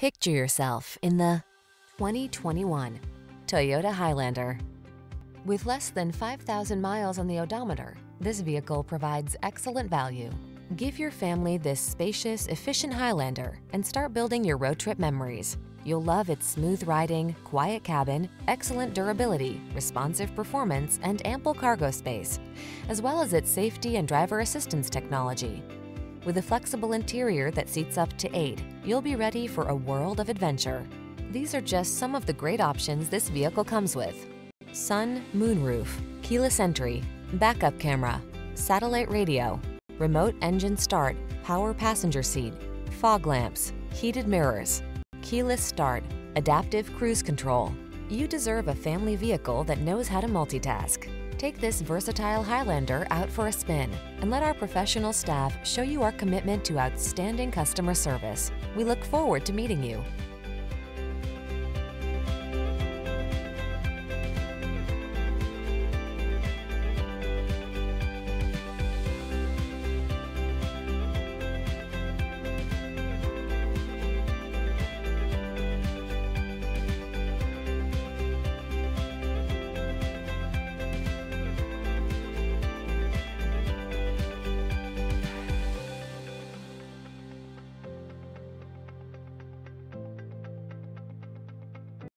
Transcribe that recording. Picture yourself in the 2021 Toyota Highlander. With less than 5,000 miles on the odometer, this vehicle provides excellent value. Give your family this spacious, efficient Highlander and start building your road trip memories. You'll love its smooth riding, quiet cabin, excellent durability, responsive performance, and ample cargo space, as well as its safety and driver assistance technology. With a flexible interior that seats up to 8, you'll be ready for a world of adventure. These are just some of the great options this vehicle comes with: sun, moonroof, keyless entry, backup camera, satellite radio, remote engine start, power passenger seat, fog lamps, heated mirrors, keyless start, adaptive cruise control. You deserve a family vehicle that knows how to multitask. Take this versatile Highlander out for a spin and let our professional staff show you our commitment to outstanding customer service. We look forward to meeting you.